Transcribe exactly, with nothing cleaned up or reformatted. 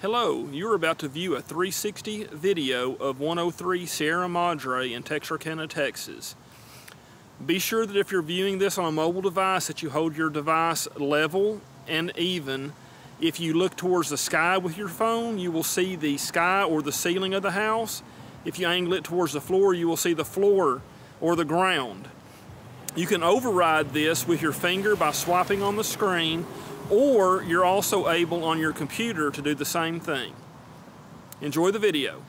Hello, you're about to view a three sixty video of one oh three Sierra Madre in Texarkana, Texas. Be sure that if you're viewing this on a mobile device that you hold your device level and even. If you look towards the sky with your phone, you will see the sky or the ceiling of the house. If you angle it towards the floor, you will see the floor or the ground. You can override this with your finger by swiping on the screen, or you're also able on your computer to do the same thing. Enjoy the video.